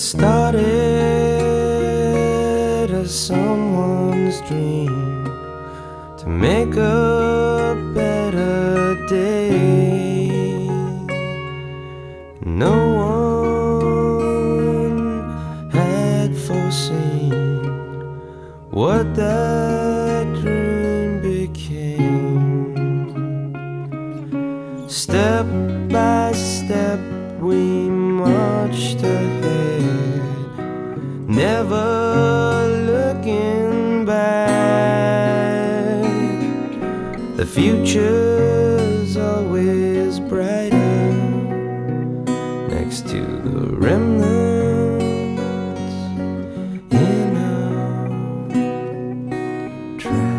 started as someone's dream to make a better day. No one had foreseen what that dream became. Step by step we marched ahead, never looking back. The future's always brighter next to the remnants in our track.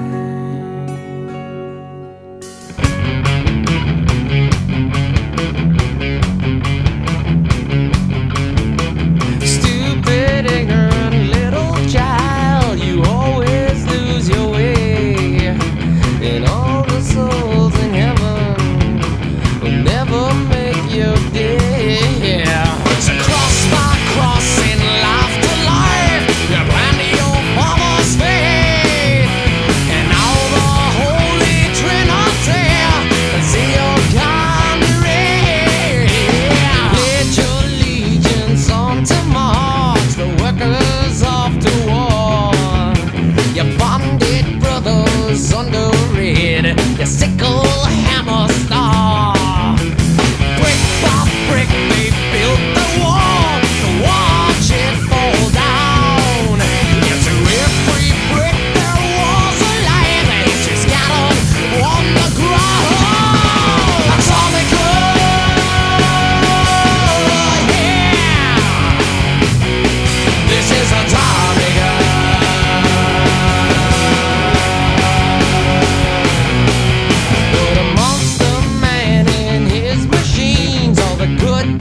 Your sickle, hammer, star. Brick by brick they built the wall to watch it fall down. Yeah, to every brick there was a light that she scattered on the ground. Atomic girl, yeah. This is a atomic girl.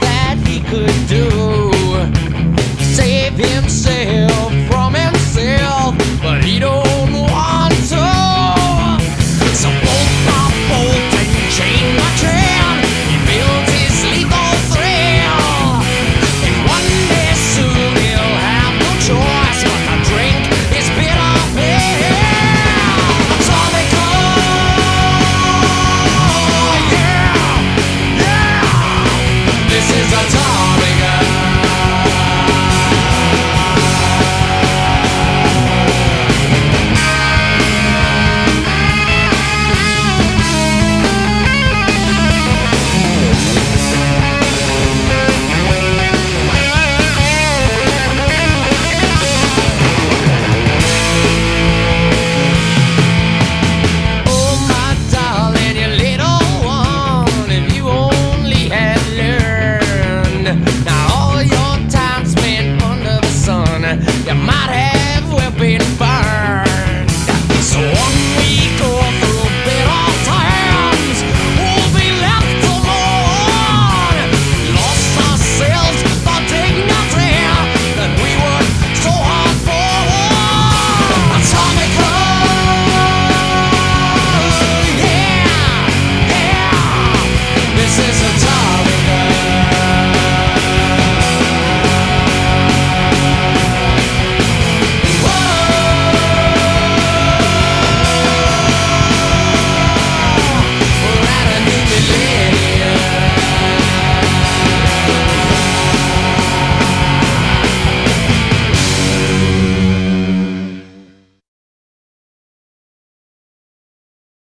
That he could do